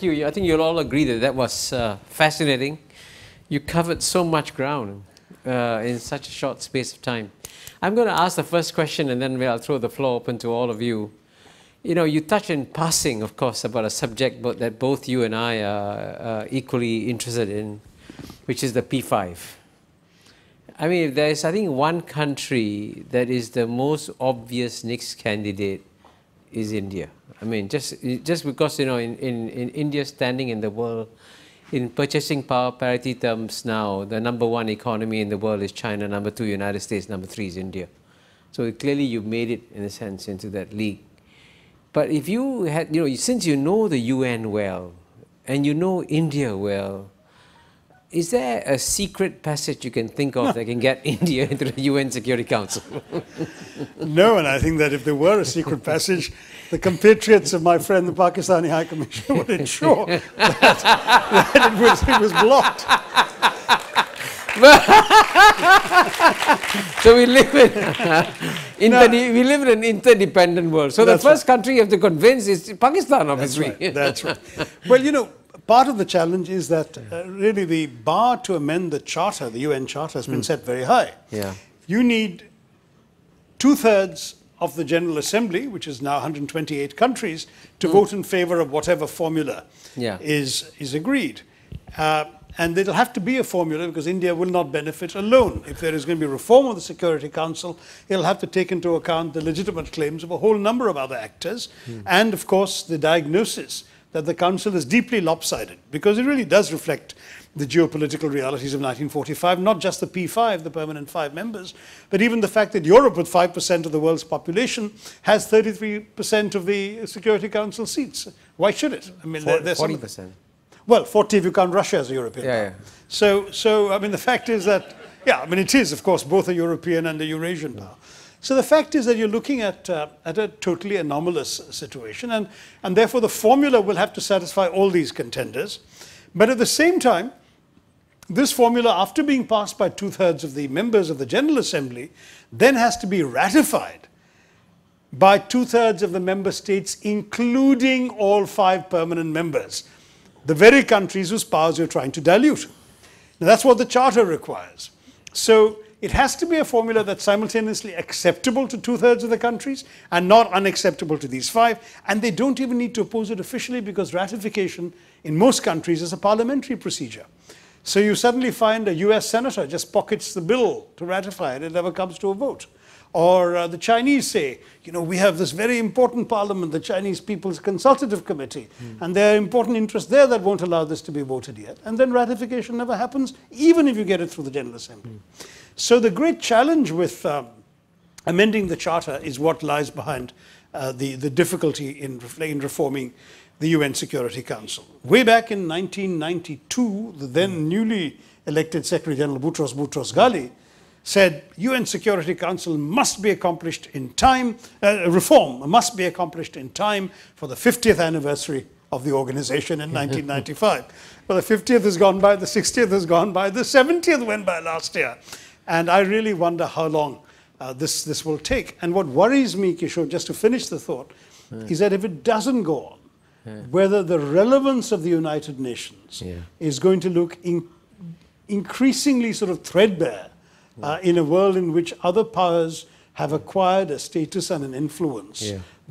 thank you. I think you'll all agree that that was fascinating. You covered so much ground in such a short space of time. I'm going to ask the first question and then I'll throw the floor open to all of you. You know, you touched in passing, of course, about a subject that both you and I are equally interested in, which is the P5. I mean, if there's, I think, one country that is the most obvious next candidate is India. I mean, just because, you know, in India's standing in the world, in purchasing power parity terms now, the #1 economy in the world is China, #2 United States, #3 is India. So clearly you've made it, in a sense, into that league. But if you had, you know, since you know the UN well, and you know India well, is there a secret passage you can think of that can get India into the UN Security Council? No, and I think that if there were a secret passage, the compatriots of my friend, the Pakistani High Commissioner, would ensure that it was blocked. So we live in an interdependent world. So the first country you have to convince is Pakistan, obviously. That's right. That's right. Well, you know, part of the challenge is that really the bar to amend the charter, the UN charter, has been set very high. Yeah. You need 2/3 of the General Assembly, which is now 128 countries, to vote in favor of whatever formula is agreed. And it'll have to be a formula because India will not benefit alone. If there is going to be reform of the Security Council, it'll have to take into account the legitimate claims of a whole number of other actors and, of course, the diagnosis that the Council is deeply lopsided because it really does reflect the geopolitical realities of 1945, not just the P5, the permanent 5 members, but even the fact that Europe, with 5% of the world's population, has 33% of the Security Council seats. Why should it? I mean, 40%. Well, 40 if you count Russia as a European. Yeah, power. Yeah. So, I mean, the fact is that, yeah, I mean, it is, of course, both a European and a Eurasian power. So the fact is that you're looking at a totally anomalous situation, and therefore the formula will have to satisfy all these contenders. But at the same time, this formula, after being passed by 2/3 of the members of the General Assembly, then has to be ratified by 2/3 of the member states, including all 5 permanent members, the very countries whose powers you're trying to dilute. Now, that's what the Charter requires. So it has to be a formula that's simultaneously acceptable to 2/3 of the countries and not unacceptable to these 5. And they don't even need to oppose it officially because ratification in most countries is a parliamentary procedure. So you suddenly find a US senator just pockets the bill to ratify it. It never comes to a vote. Or the Chinese say, you know, we have this very important parliament, the Chinese People's Consultative Committee, and there are important interests there that won't allow this to be voted yet. And then ratification never happens, even if you get it through the General Assembly. So the great challenge with amending the Charter is what lies behind the difficulty in reforming the UN Security Council. Way back in 1992, the then newly elected Secretary General Boutros Boutros-Ghali said UN Security Council must be accomplished in time, reform must be accomplished in time for the 50th anniversary of the organization in 1995. Well, the 50th has gone by, the 60th has gone by, the 70th went by last year. And I really wonder how long this will take. And what worries me, Kishore, just to finish the thought, is that if it doesn't go on, whether the relevance of the United Nations is going to look increasingly sort of threadbare in a world in which other powers have acquired a status and an influence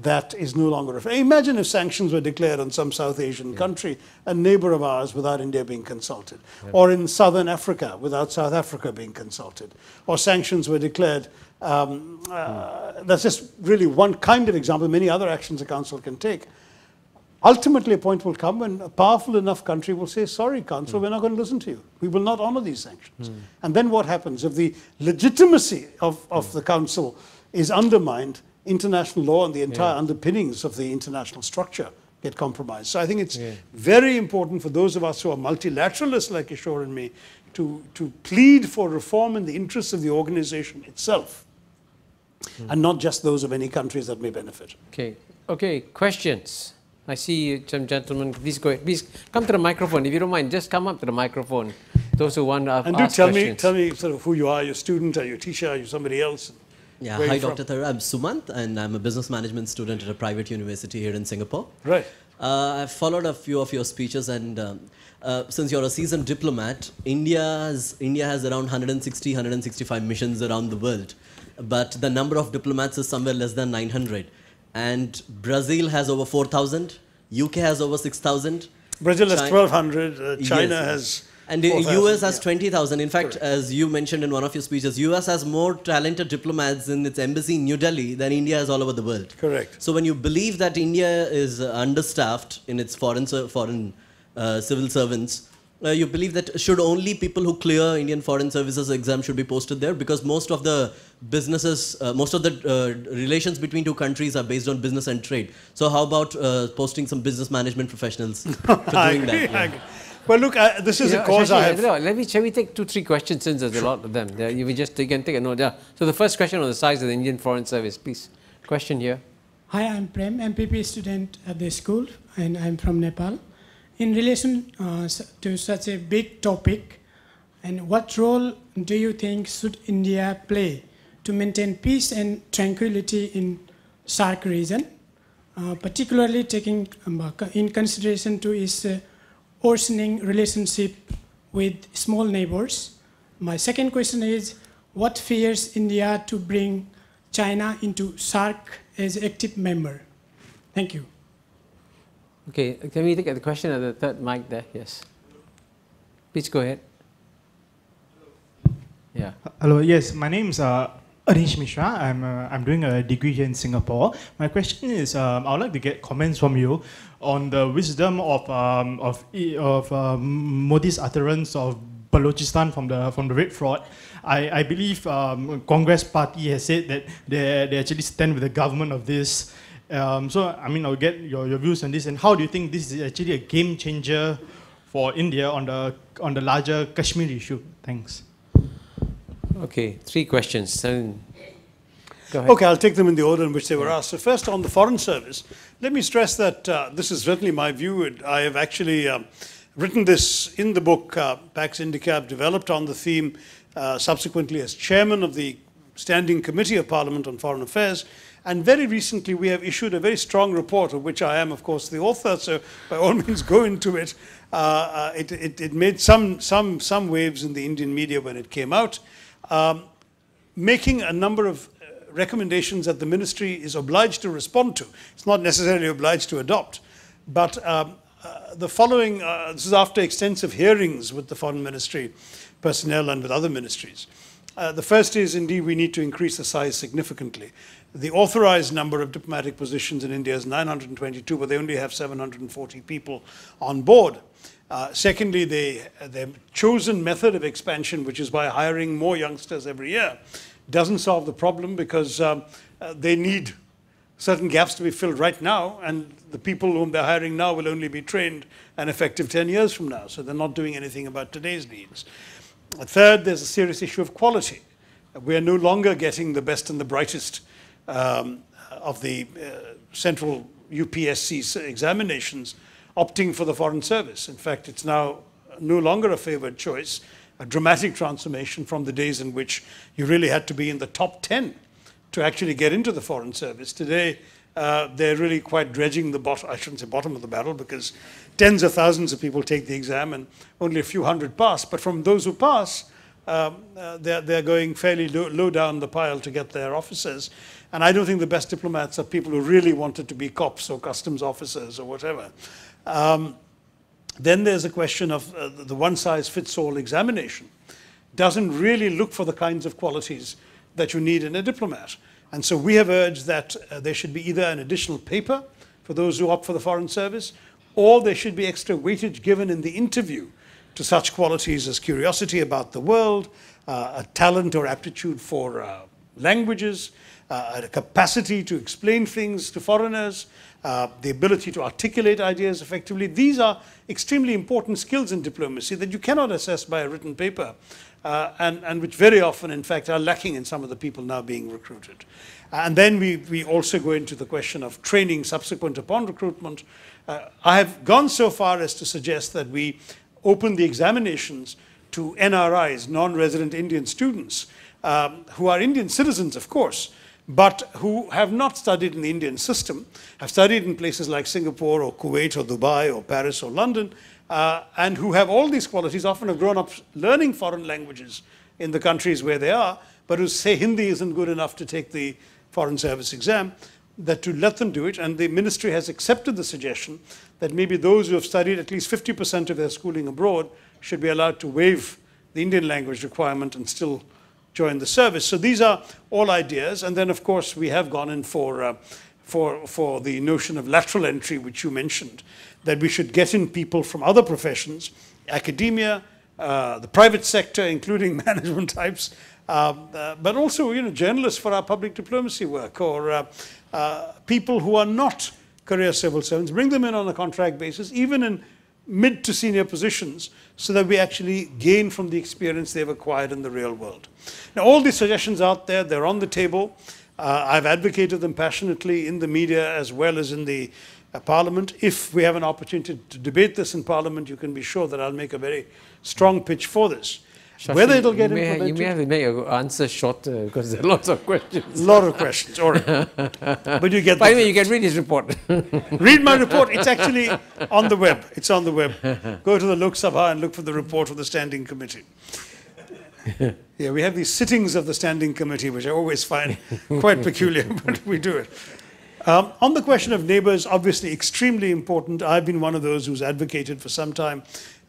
that is no longer affected. Imagine if sanctions were declared on some South Asian country, a neighbor of ours, without India being consulted, or in Southern Africa without South Africa being consulted, or sanctions were declared. That's just really one kind of example. Many other actions the Council can take. Ultimately, a point will come when a powerful enough country will say, sorry, Council, we're not going to listen to you. We will not honor these sanctions. And then what happens? If the legitimacy of the Council is undermined, international law and the entire underpinnings of the international structure get compromised. So I think it's very important for those of us who are multilateralists like Kishore and me to plead for reform in the interests of the organization itself and not just those of any countries that may benefit. Okay. Okay, questions? I see some gentlemen. Please go ahead. Please come to the microphone. If you don't mind, just come up to the microphone. Those who want to ask questions. And do tell me sort of who you are. You're a student, are you a teacher, are you somebody else? Yeah, hi Dr. Tharoor. I'm Sumant and I'm a business management student at a private university here in Singapore. Right. I've followed a few of your speeches, and since you're a seasoned diplomat, India has around 160, 165 missions around the world, but the number of diplomats is somewhere less than 900. And Brazil has over 4,000, UK has over 6,000. Brazil has 1,200, China has... And the US has 20,000. In fact, as you mentioned in one of your speeches, US has more talented diplomats in its embassy in New Delhi than India has all over the world. Correct. So when you believe that India is understaffed in its foreign civil servants, you believe that should only people who clear Indian Foreign Services exam should be posted there, because most of the businesses, most of the relations between two countries are based on business and trade. So how about posting some business management professionals for doing that? Yeah. Well, look, this is a cause Shashi, I have... shall we take two, three questions, since there's a lot of them. You will just take a note. Yeah. So the first question on the size of the Indian Foreign Service, please. Question here. Hi, I'm Prem, MPP student at the school, and I'm from Nepal. In relation to such a big topic, and what role do you think should India play to maintain peace and tranquility in SAARC region, particularly taking in consideration to its worsening relationship with small neighbors? My second question is, what fears India to bring China into SAARC as active member? Thank you. Okay, can we take the question at the third mic there? Yes. Please go ahead. Yeah. Hello, yes, my name's Anish Mishra. I'm doing a degree here in Singapore. My question is, I would like to get comments from you on the wisdom of Modi's utterance of Balochistan from the rape fraud. I believe Congress Party has said that they actually stand with the government of this. So I mean, I'll get your views on this, and how do you think this is actually a game changer for India on the larger Kashmir issue? Thanks. Okay, three questions. Go ahead. Okay, I'll take them in the order in which they were asked. So first, on the Foreign Service, let me stress that this is certainly my view. I have actually written this in the book, Pax Indica. I've developed on the theme subsequently as chairman of the Standing Committee of Parliament on Foreign Affairs. And very recently, we have issued a very strong report, of which I am, of course, the author. So by all means, go into it. It made some waves in the Indian media when it came out. Making a number of recommendations that the ministry is obliged to respond to. It's not necessarily obliged to adopt. But the following, this is after extensive hearings with the foreign ministry personnel and with other ministries. The first is, indeed, we need to increase the size significantly. The authorized number of diplomatic positions in India is 922, but they only have 740 people on board. Secondly, their chosen method of expansion, which is by hiring more youngsters every year, doesn't solve the problem, because they need certain gaps to be filled right now, and the people whom they're hiring now will only be trained and effective 10 years from now. So they're not doing anything about today's needs. Third, there's a serious issue of quality. We are no longer getting the best and the brightest of the central UPSC examinations opting for the Foreign Service. In fact, it's now no longer a favored choice, a dramatic transformation from the days in which you really had to be in the top 10 to actually get into the Foreign Service. Today, they're really quite dredging the bottom, I shouldn't say bottom of the barrel, because tens of thousands of people take the exam and only a few hundred pass. But from those who pass, they're going fairly low down the pile to get their officers. And I don't think the best diplomats are people who really wanted to be cops or customs officers or whatever. Then there's a question of the one-size-fits-all examination. Doesn't really look for the kinds of qualities that you need in a diplomat. And so we have urged that there should be either an additional paper for those who opt for the Foreign Service, or there should be extra weightage given in the interview to such qualities as curiosity about the world, a talent or aptitude for languages, a capacity to explain things to foreigners, the ability to articulate ideas effectively. These are extremely important skills in diplomacy that you cannot assess by a written paper, and which very often, in fact, are lacking in some of the people now being recruited. And then we also go into the question of training subsequent upon recruitment. I have gone so far as to suggest that we open the examinations to NRIs, non-resident Indian students, who are Indian citizens, of course, but who have not studied in the Indian system, have studied in places like Singapore or Kuwait or Dubai or Paris or London, and who have all these qualities, often have grown up learning foreign languages in the countries where they are, but who say Hindi isn't good enough to take the foreign service exam, that to let them do it. And the ministry has accepted the suggestion that maybe those who have studied at least 50% of their schooling abroad should be allowed to waive the Indian language requirement and still join the service. So these are all ideas. And then, of course, we have gone in for the notion of lateral entry, which you mentioned, that we should get in people from other professions, academia, the private sector, including management types, but also, you know, journalists for our public diplomacy work, or people who are not career civil servants, bring them in on a contract basis, even in mid to senior positions, so that we actually gain from the experience they've acquired in the real world. Now, all these suggestions out there, they're on the table. I've advocated them passionately in the media as well as in the Parliament. If we have an opportunity to debate this in Parliament, you can be sure that I'll make a very strong pitch for this. Shashi, whether it'll get implemented... You may have to make your answer shorter because there are lots of questions. A lot of questions, all right. But you get... By the way, you can read his report. Read my report. It's actually on the web. It's on the web. Go to the Lok Sabha and look for the report of the Standing Committee. Yeah, we have these sittings of the Standing Committee, which I always find quite peculiar, but we do it. On the question of neighbours, obviously extremely important. I've been one of those who's advocated for some time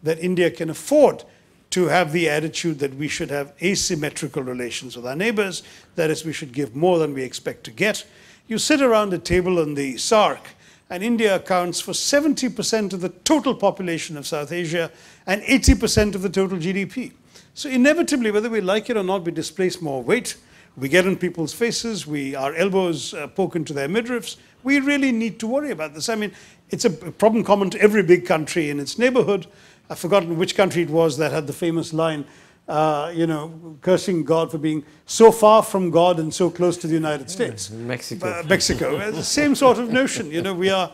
that India can afford to have the attitude that we should have asymmetrical relations with our neighbours. That is, we should give more than we expect to get. You sit around a table in the SAARC, and India accounts for 70% of the total population of South Asia and 80% of the total GDP. So inevitably, whether we like it or not, we displace more weight. We get in people's faces, our elbows poke into their midriffs. We really need to worry about this. I mean, it's a problem common to every big country in its neighborhood. I've forgotten which country it was that had the famous line, you know, cursing God for being so far from God and so close to the United States. Mexico. Mexico. The same sort of notion. You know, we are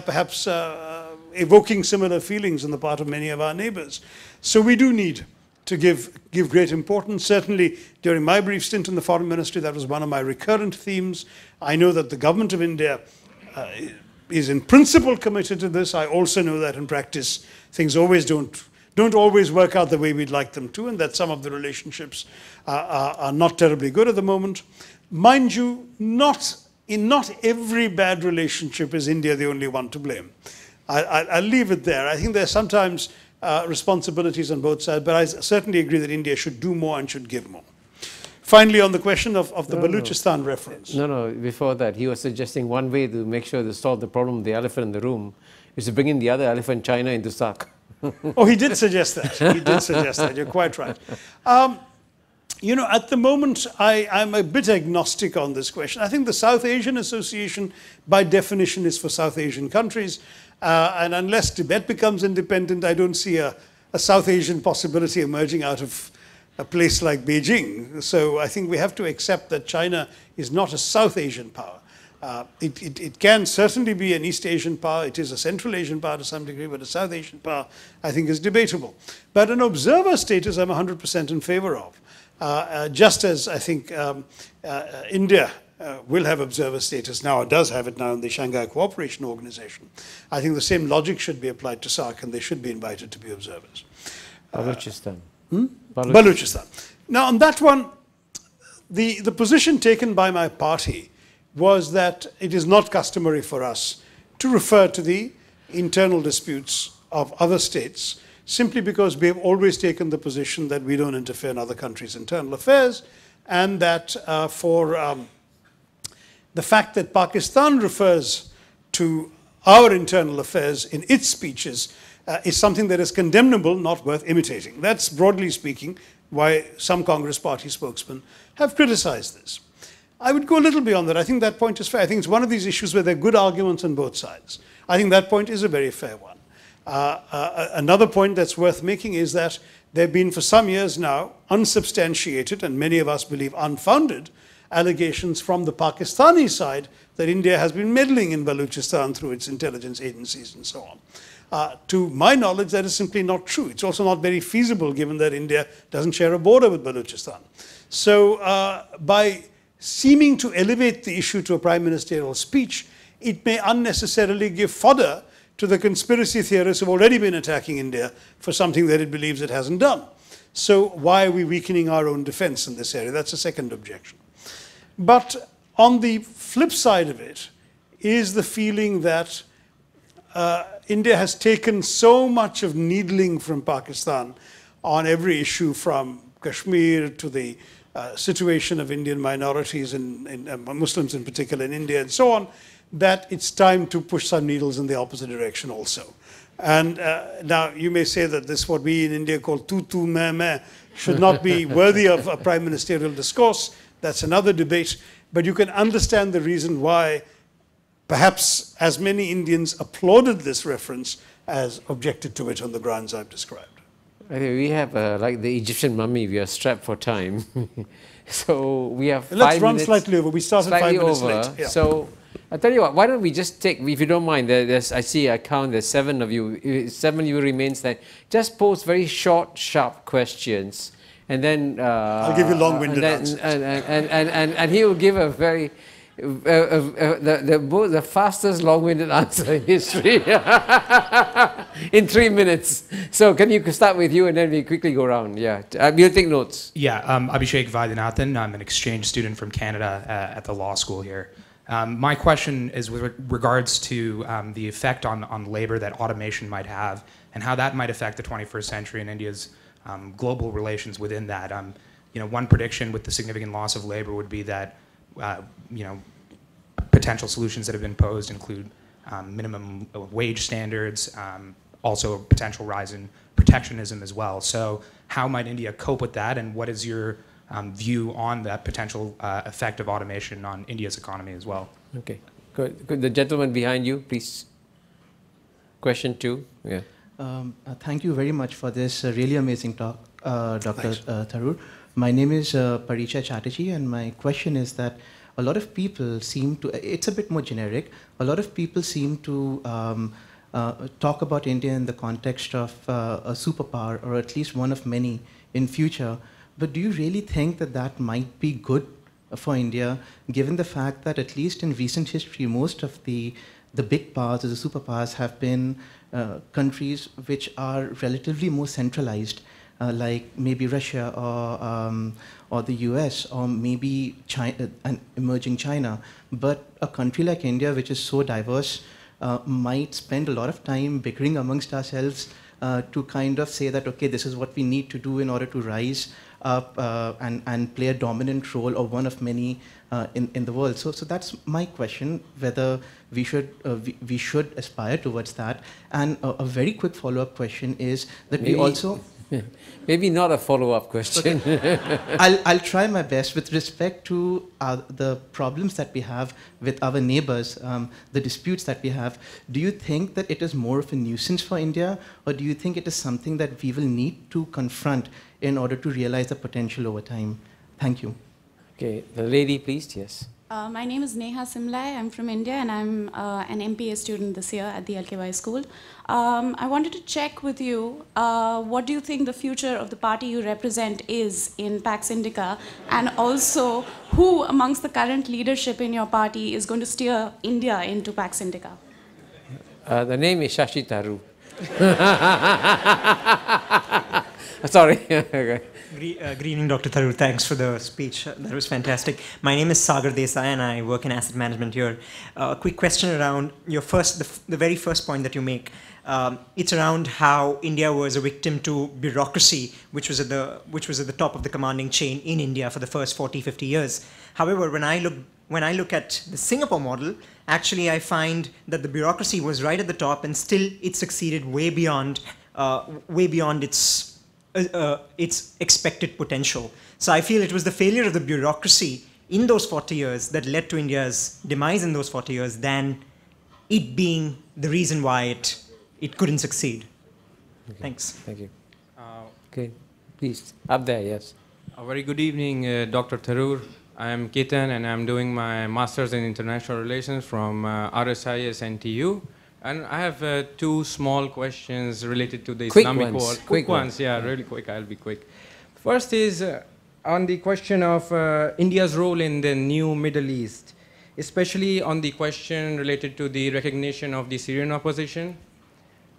perhaps evoking similar feelings on the part of many of our neighbors. So we do need to give great importance. Certainly, during my brief stint in the foreign ministry, that was one of my recurrent themes. I know that the government of India is in principle committed to this. I also know that in practice, things always don't always work out the way we'd like them to, and that some of the relationships are not terribly good at the moment. Mind you, in not every bad relationship is India the only one to blame. I'll leave it there. I think there's sometimes responsibilities on both sides, but I certainly agree that India should do more and should give more. Finally, on the question of the Balochistan reference. No, before that, he was suggesting one way to make sure to solve the problem of the elephant in the room is to bring in the other elephant, China, into SAARC. Oh, he did suggest that. He did suggest that. You're quite right. You know, at the moment, I'm a bit agnostic on this question. I think the South Asian Association, by definition, is for South Asian countries. And unless Tibet becomes independent, I don't see a South Asian possibility emerging out of a place like Beijing. So I think we have to accept that China is not a South Asian power. It can certainly be an East Asian power. It is a Central Asian power to some degree, but a South Asian power, I think, is debatable. But an observer status, I'm 100% in favor of, just as I think India will have observer status now, or does have it now in the Shanghai Cooperation Organization. I think the same logic should be applied to SAARC, and they should be invited to be observers. Balochistan. Balochistan. Now, on that one, the position taken by my party was that it is not customary for us to refer to the internal disputes of other states, simply because we have always taken the position that we don't interfere in other countries' internal affairs, and that the fact that Pakistan refers to our internal affairs in its speeches is something that is condemnable, not worth imitating. That's, broadly speaking, why some Congress party spokesmen have criticized this. I would go a little beyond that. I think that point is fair. I think it's one of these issues where there are good arguments on both sides. I think that point is a very fair one. Another point that's worth making is that there have been, for some years now, unsubstantiated, and many of us believe unfounded, allegations from the Pakistani side that India has been meddling in Balochistan through its intelligence agencies and so on. To my knowledge, that is simply not true. It's also not very feasible, given that India doesn't share a border with Balochistan. So by seeming to elevate the issue to a prime ministerial speech, it may unnecessarily give fodder to the conspiracy theorists who have already been attacking India for something that it believes it hasn't done. So why are we weakening our own defense in this area? That's a second objection. But on the flip side of it is the feeling that India has taken so much of needling from Pakistan on every issue, from Kashmir to the situation of Indian minorities and Muslims in particular in India and so on, that it's time to push some needles in the opposite direction also. And now you may say that this, what we in India call tu-tu, meh-meh, should not be worthy of a prime ministerial discourse. That's another debate. But you can understand the reason why perhaps as many Indians applauded this reference as objected to it on the grounds I've described. I think we have, like the Egyptian mummy, we are strapped for time. So we have Let's run slightly over. We started 5 minutes late. Yeah. So I'll tell you what, why don't we just take, if you don't mind, I count there's 7 of you, 7 of you remains there. Just pose very short, sharp questions. And then I'll give you long-winded answers. And he will give a very the fastest long-winded answer in history in 3 minutes. So can you start with you and then we quickly go around? Yeah, we'll take notes. Yeah, Abhishek Vaidyanathan. I'm an exchange student from Canada at the law school here. My question is with regards to the effect on labor that automation might have and how that might affect the 21st century in India's global relations within that. You know, one prediction with the significant loss of labor would be that you know, potential solutions that have been posed include minimum wage standards, also a potential rise in protectionism as well. So how might India cope with that, and what is your view on that potential effect of automation on India's economy as well? Okay. Could the gentleman behind you, please? Question two. Yeah. Thank you very much for this really amazing talk, Dr. Tharoor. My name is Paricha Chatterjee, and my question is that a lot of people seem to, it's a bit more generic, a lot of people seem to talk about India in the context of a superpower, or at least one of many in future. But do you really think that that might be good for India, given the fact that at least in recent history, most of the big powers or the superpowers have been countries which are relatively more centralized, like maybe Russia or the US, or maybe China, an emerging China. But a country like India, which is so diverse, might spend a lot of time bickering amongst ourselves to kind of say that, okay, this is what we need to do in order to rise up and play a dominant role, or one of many in the world. So that's my question, whether we should we should aspire towards that. And a very quick follow-up question is that maybe, we also maybe not a follow-up question. Okay. I'll try my best with respect to the problems that we have with our neighbors, the disputes that we have. Do you think that it is more of a nuisance for India, or do you think it is something that we will need to confront in order to realize the potential over time? Thank you. Okay, the lady, please. Yes. My name is Neha Simlai. I'm from India, and I'm an MPA student this year at the LKY school. I wanted to check with you, what do you think the future of the party you represent is in Pax Indica, and also who amongst the current leadership in your party is going to steer India into Pax Indica? The name is Shashi Tharoor. Sorry. Okay. Good evening, Dr. Tharoor. Thanks for the speech. That was fantastic. My name is Sagar Desai, and I work in asset management here. A quick question around your first, the very first point that you make. It's around how India was a victim to bureaucracy, which was at the top of the commanding chain in India for the first 40, 50 years. However, when I look at the Singapore model, actually I find that the bureaucracy was right at the top, and still it succeeded way beyond its expected potential. So I feel it was the failure of the bureaucracy in those 40 years that led to India's demise in those 40 years than it being the reason why it couldn't succeed. Okay. Thanks. Thank you. Okay, please, up there, yes. A very good evening, Dr. Tharoor. I am Ketan, and I'm doing my Master's in International Relations from RSIS NTU. And I have two small questions related to the Islamic world. Quick ones, yeah, really quick. I'll be quick. First is on the question of India's role in the new Middle East, especially on the question related to the recognition of the Syrian opposition.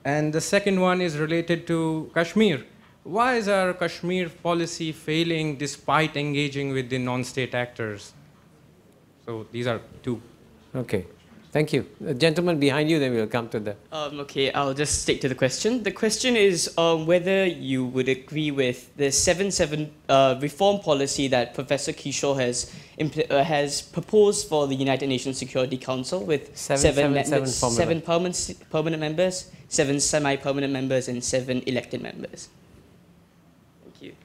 And the second one is related to Kashmir. Why is our Kashmir policy failing despite engaging with the non-state actors? So these are two. Okay. Thank you. The gentleman behind you, then we'll come to that. Okay, I'll just stick to the question. The question is whether you would agree with the 7-7 reform policy that Professor Kishore has proposed for the United Nations Security Council with seven permanent members, 7 semi-permanent members, and 7 elected members. Thank you.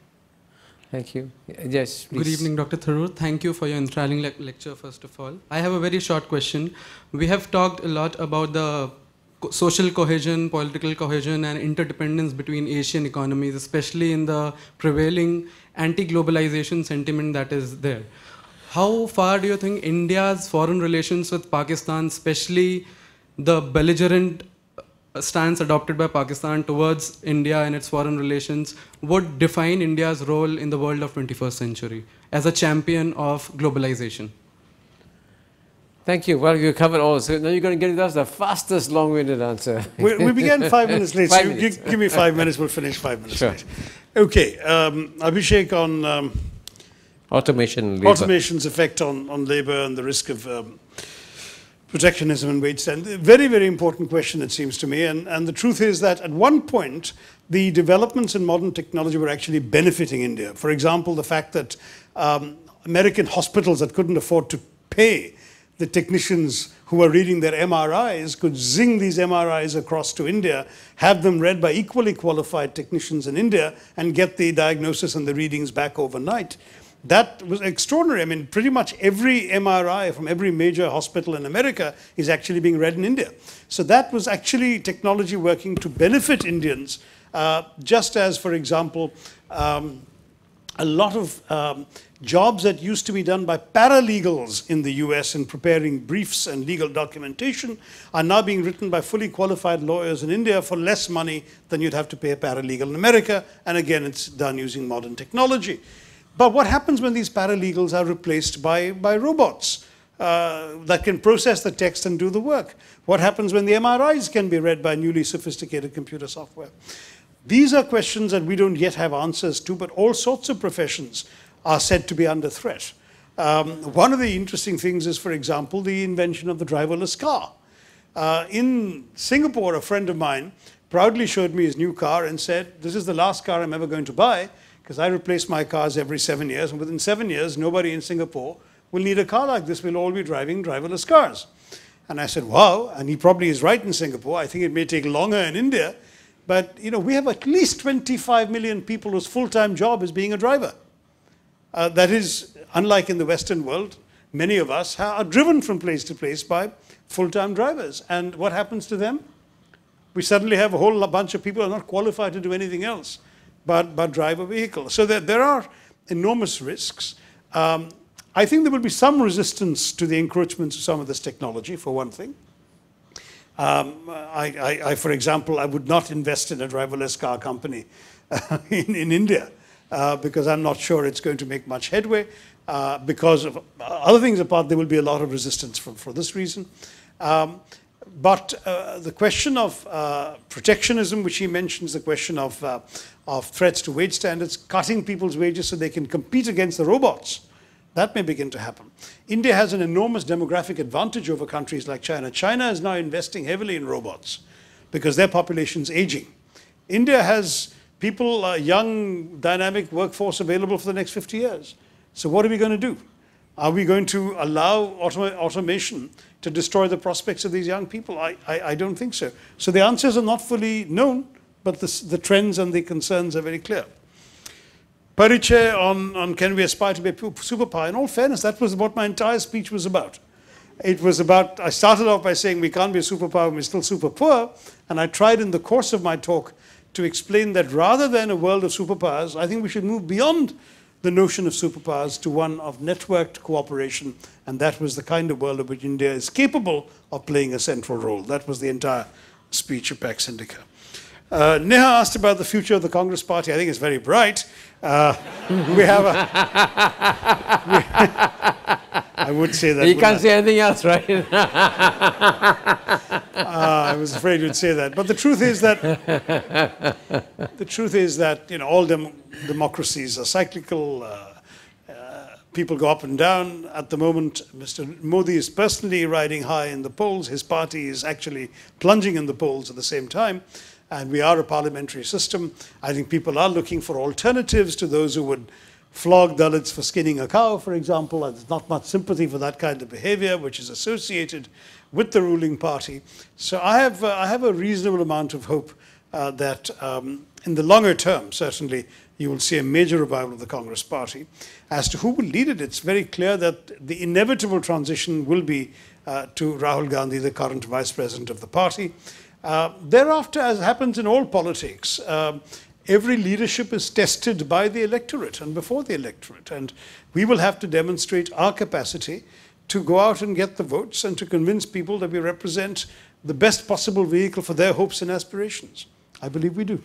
Thank you. Yes, please. Good evening, Dr. Tharoor. Thank you for your enthralling lecture, first of all. I have a very short question. We have talked a lot about the social cohesion, political cohesion, and interdependence between Asian economies, especially in the prevailing anti-globalization sentiment that is there. How far do you think India's foreign relations with Pakistan, especially the belligerent stance adopted by Pakistan towards India and its foreign relations, would define India's role in the world of 21st century as a champion of globalization? Thank you. Well, you covered all. So now you're going to give us the fastest long-winded answer. We began 5 minutes late. So give me 5 minutes, we'll finish 5 minutes late. Okay. Abhishek, on automation's effect on labor and the risk of protectionism and wage stand. Very, very important question, it seems to me. And the truth is that at one point, the developments in modern technology were actually benefiting India. For example, the fact that American hospitals that couldn't afford to pay the technicians who were reading their MRIs could zing these MRIs across to India, have them read by equally qualified technicians in India, and get the diagnosis and the readings back overnight. That was extraordinary. I mean, pretty much every MRI from every major hospital in America is actually being read in India. So that was actually technology working to benefit Indians, just as, for example, a lot of jobs that used to be done by paralegals in the US in preparing briefs and legal documentation are now being written by fully qualified lawyers in India for less money than you'd have to pay a paralegal in America. And again, it's done using modern technology. But what happens when these paralegals are replaced by robots that can process the text and do the work? What happens when the MRIs can be read by newly sophisticated computer software? These are questions that we don't yet have answers to, but all sorts of professions are said to be under threat. One of the interesting things is, for example, the invention of the driverless car. In Singapore, a friend of mine proudly showed me his new car and said, "This is the last car I'm ever going to buy, because I replace my cars every 7 years, and within 7 years, nobody in Singapore will need a car like this. We'll all be driving driverless cars." And I said, wow, and he probably is right in Singapore. I think it may take longer in India, but you know, we have at least 25 million people whose full-time job is being a driver. That is, unlike in the Western world, many of us are driven from place to place by full-time drivers. And what happens to them? We suddenly have a whole bunch of people who are not qualified to do anything else but drive a vehicle. So there are enormous risks. I think there will be some resistance to the encroachments of some of this technology, for one thing. For example, I would not invest in a driverless car company in India because I'm not sure it's going to make much headway. Because of other things apart, there will be a lot of resistance for this reason. But the question of protectionism, which he mentions, the question of threats to wage standards, cutting people's wages so they can compete against the robots, that may begin to happen. India has an enormous demographic advantage over countries like China. China is now investing heavily in robots because their population is aging. India has people, a young, dynamic workforce available for the next 50 years. So what are we going to do? Are we going to allow automation to destroy the prospects of these young people? I don't think so. So the answers are not fully known, but the trends and the concerns are very clear. Pariche on can we aspire to be a superpower? In all fairness, that was what my entire speech was about. It was about, I started off by saying we can't be a superpower when we're still super poor, and I tried in the course of my talk to explain that rather than a world of superpowers, I think we should move beyond the notion of superpowers to one of networked cooperation, and that was the kind of world of which India is capable of playing a central role. That was the entire speech of Pax Indica. Neha asked about the future of the Congress party. I think it's very bright. We have a... I would say that... You can't say anything else, right? I was afraid you'd say that. But the truth is that... the truth is that, you know, all democracies are cyclical. People go up and down. At the moment, Mr. Modi is personally riding high in the polls. His party is actually plunging in the polls at the same time. And we are a parliamentary system. I think people are looking for alternatives to those who would flog Dalits for skinning a cow, for example. And there's not much sympathy for that kind of behavior, which is associated with the ruling party. So I have a reasonable amount of hope that in the longer term, certainly, you will see a major revival of the Congress party. As to who will lead it, it's very clear that the inevitable transition will be to Rahul Gandhi, the current vice president of the party. Thereafter, as happens in all politics, every leadership is tested by the electorate and before the electorate. And we will have to demonstrate our capacity to go out and get the votes and to convince people that we represent the best possible vehicle for their hopes and aspirations. I believe we do.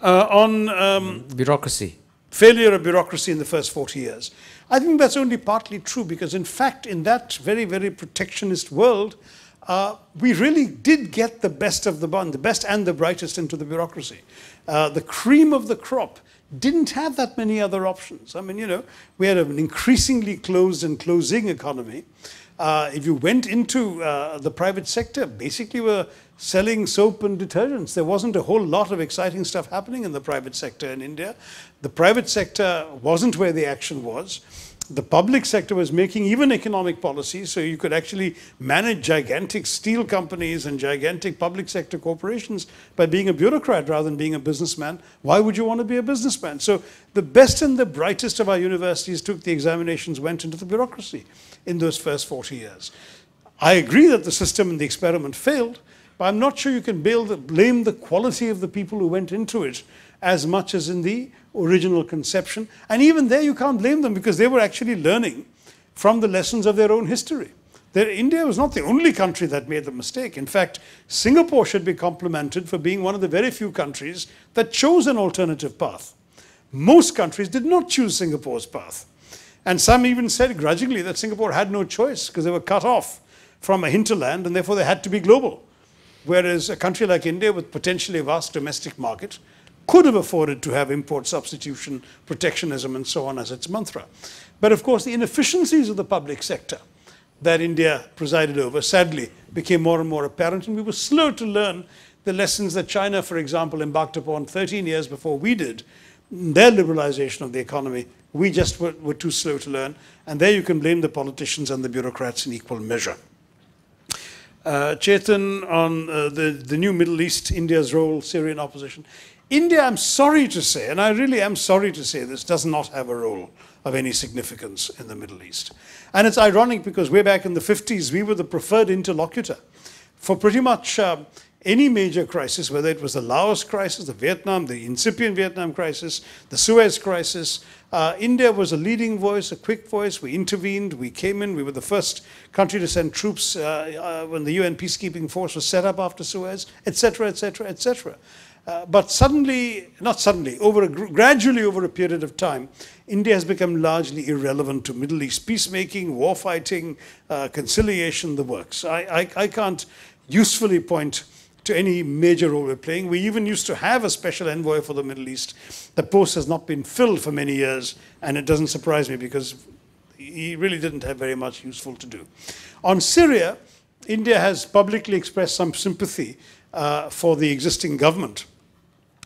On bureaucracy. Failure of bureaucracy in the first 40 years. I think that's only partly true because, in fact, in that very, very protectionist world, we really did get the best of the bun, the best and the brightest into the bureaucracy. The cream of the crop didn't have that many other options. I mean, you know, we had an increasingly closed and closing economy. If you went into the private sector, basically were selling soap and detergents. There wasn't a whole lot of exciting stuff happening in the private sector in India. The private sector wasn't where the action was. The public sector was making even economic policy, so you could actually manage gigantic steel companies and gigantic public sector corporations by being a bureaucrat rather than being a businessman. Why would you want to be a businessman? So the best and the brightest of our universities took the examinations, went into the bureaucracy in those first 40 years. I agree that the system and the experiment failed, but I'm not sure you can blame the quality of the people who went into it as much as in the original conception. And even there, you can't blame them because they were actually learning from the lessons of their own history. India was not the only country that made the mistake. In fact, Singapore should be complimented for being one of the very few countries that chose an alternative path. Most countries did not choose Singapore's path. And some even said grudgingly that Singapore had no choice because they were cut off from a hinterland and therefore they had to be global. Whereas a country like India with potentially a vast domestic market could have afforded to have import substitution, protectionism, and so on as its mantra. But of course, the inefficiencies of the public sector that India presided over, sadly, became more and more apparent. And we were slow to learn the lessons that China, for example, embarked upon 13 years before we did, their liberalization of the economy. We just were too slow to learn. And there you can blame the politicians and the bureaucrats in equal measure. Chetan, on the new Middle East, India's role, Syrian opposition. India, I'm sorry to say, and I really am sorry to say this, does not have a role of any significance in the Middle East. And it's ironic because way back in the 50s, we were the preferred interlocutor for pretty much any major crisis, whether it was the Laos crisis, the Vietnam, the incipient Vietnam crisis, the Suez crisis. India was a leading voice, a quick voice. We intervened, we came in. We were the first country to send troops when the UN peacekeeping force was set up after Suez, etc., etc., etc. But suddenly, not suddenly, gradually over a period of time, India has become largely irrelevant to Middle East peacemaking, war fighting, conciliation, the works. I can't usefully point to any major role we're playing. We even used to have a special envoy for the Middle East. The post has not been filled for many years, and it doesn't surprise me because he really didn't have very much useful to do. On Syria, India has publicly expressed some sympathy for the existing government.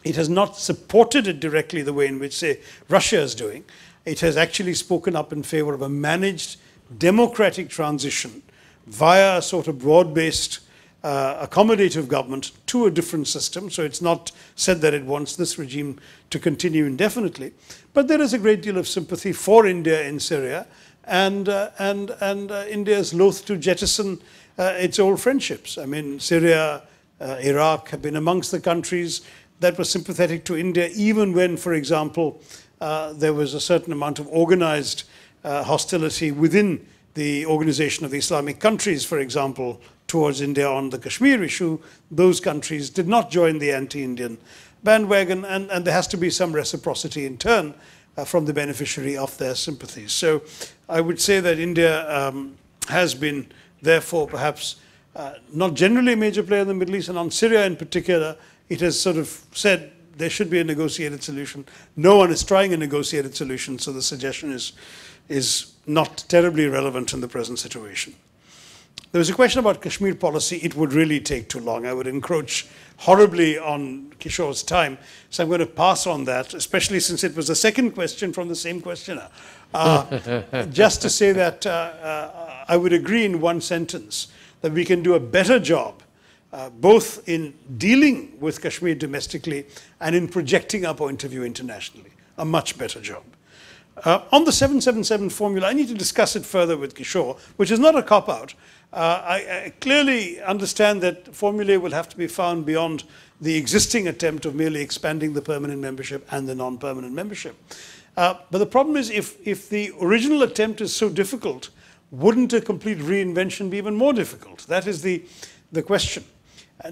It has not supported it directly the way in which, say, Russia is doing. It has actually spoken up in favor of a managed democratic transition via a sort of broad-based accommodative government to a different system. So it's not said that it wants this regime to continue indefinitely. But there is a great deal of sympathy for India in Syria. And India is loath to jettison its old friendships. I mean, Syria, Iraq have been amongst the countries that were sympathetic to India, even when, for example, there was a certain amount of organized hostility within the Organization of the Islamic Countries, for example, towards India on the Kashmir issue, those countries did not join the anti-Indian bandwagon, and there has to be some reciprocity in turn from the beneficiary of their sympathies. So I would say that India has been, therefore, perhaps not generally a major player in the Middle East, and on Syria in particular, it has sort of said there should be a negotiated solution. No one is trying a negotiated solution, so the suggestion is not terribly relevant in the present situation. There was a question about Kashmir policy. It would really take too long. I would encroach horribly on Kishore's time, so I'm going to pass on that, especially since it was the second question from the same questioner. Just to say that I would agree in one sentence that we can do a better job both in dealing with Kashmir domestically and in projecting our point of view internationally, a much better job. On the 777 formula, I need to discuss it further with Kishore, which is not a cop-out. I clearly understand that formulae will have to be found beyond the existing attempt of merely expanding the permanent membership and the non-permanent membership. But the problem is, if the original attempt is so difficult, wouldn't a complete reinvention be even more difficult? That is the question.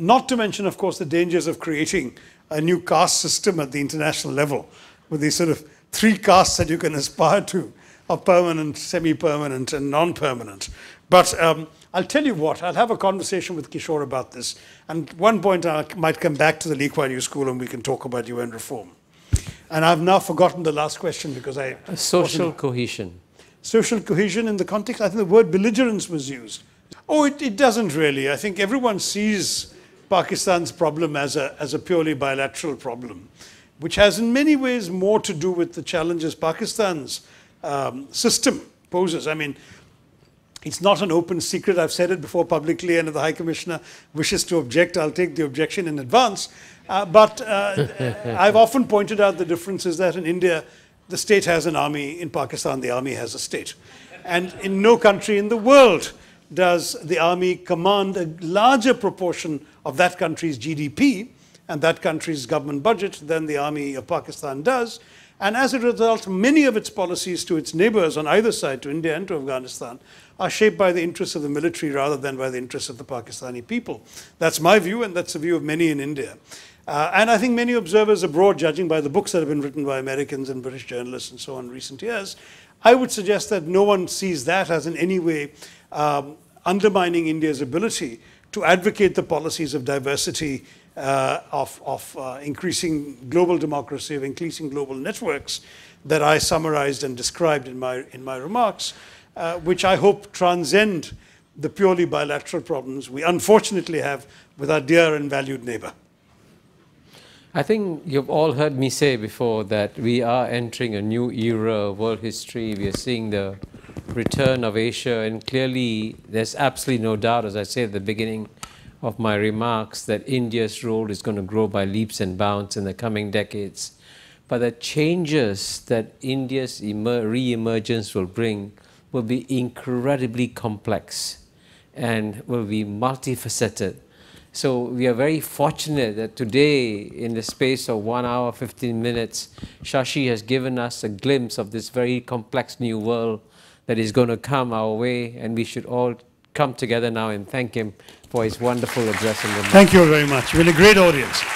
Not to mention, of course, the dangers of creating a new caste system at the international level with these sort of three castes that you can aspire to, of permanent, semi-permanent, and non-permanent. But I'll tell you what, I'll have a conversation with Kishore about this. And at one point, I might come back to the Lee Kuan Yew School and we can talk about UN reform. And I've now forgotten the last question because I... Social cohesion. Social cohesion in the context, I think the word belligerence was used. Oh, it doesn't really. I think everyone sees Pakistan's problem as a purely bilateral problem, which has in many ways more to do with the challenges Pakistan's system poses. I mean, it's not an open secret. I've said it before publicly, and if the High Commissioner wishes to object, I'll take the objection in advance. I've often pointed out the difference is that in India, the state has an army. In Pakistan, the army has a state. And in no country in the world does the army command a larger proportion of that country's GDP and that country's government budget than the army of Pakistan does. And as a result, many of its policies to its neighbors on either side, to India and to Afghanistan, are shaped by the interests of the military rather than by the interests of the Pakistani people. That's my view, and that's the view of many in India. And I think many observers abroad, judging by the books that have been written by Americans and British journalists and so on in recent years, I would suggest that no one sees that as in any way undermining India's ability to advocate the policies of diversity, of increasing global democracy, of increasing global networks that I summarized and described in my remarks, which I hope transcend the purely bilateral problems we unfortunately have with our dear and valued neighbor. I think you've all heard me say before that we are entering a new era of world history. We are seeing the return of Asia, and clearly there's absolutely no doubt, as I said at the beginning of my remarks, that India's role is going to grow by leaps and bounds in the coming decades. But the changes that India's re-emergence will bring will be incredibly complex and will be multifaceted. So we are very fortunate that today, in the space of 1 hour, 15 minutes, Shashi has given us a glimpse of this very complex new world that is going to come our way, and we should all come together now and thank him for his wonderful address. Thank you very much. We're a great audience.